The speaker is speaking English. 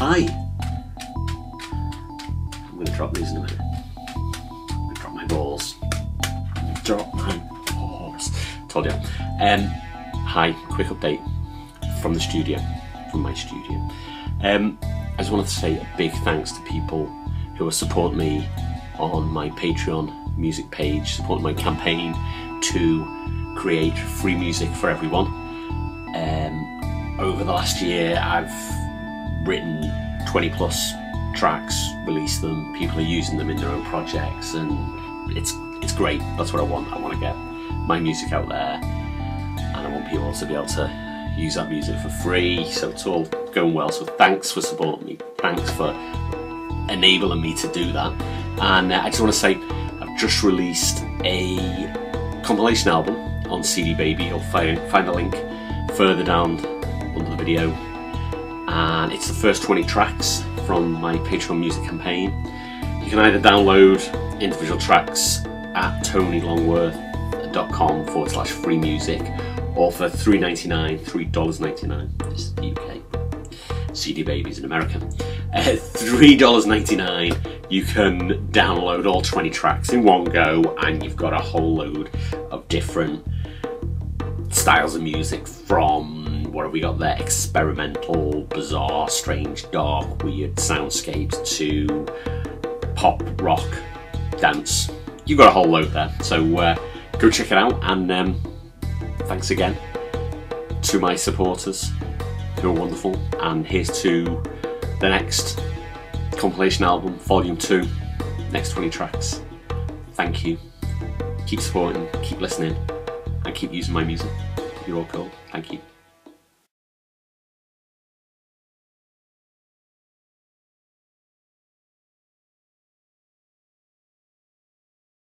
I. I'm going to drop these in a minute. I'm going to drop my balls. Drop my balls. Told you. Hi, quick update from the studio, from my studio. I just wanted to say a big thanks to people who support me on my Patreon music page, support my campaign to create free music for everyone. Over the last year, I've written 20 plus tracks, released them, people are using them in their own projects, and it's great. That's what I want. I want to get my music out there, and I want people to be able to use that music for free, so it's all going well. So thanks for supporting me, thanks for enabling me to do that. And I just want to say, I've just released a compilation album on CD Baby. You'll find a link further down under the video, and it's the first 20 tracks from my Patreon music campaign. You can either download individual tracks at TonyLongworth.com/free music, or for $3.99, $3.99, this is the UK, CD Babies in America, $3.99, you can download all 20 tracks in one go, and you've got a whole load of different styles of music from, what have we got there, experimental, bizarre, strange, dark, weird soundscapes to pop, rock, dance. You've got a whole load there, so go check it out. And thanks again to my supporters, who are wonderful, and here's to the next compilation album, volume 2, next 20 tracks. Thank you, keep supporting, keep listening, and keep using my music. You're all cool, thank you.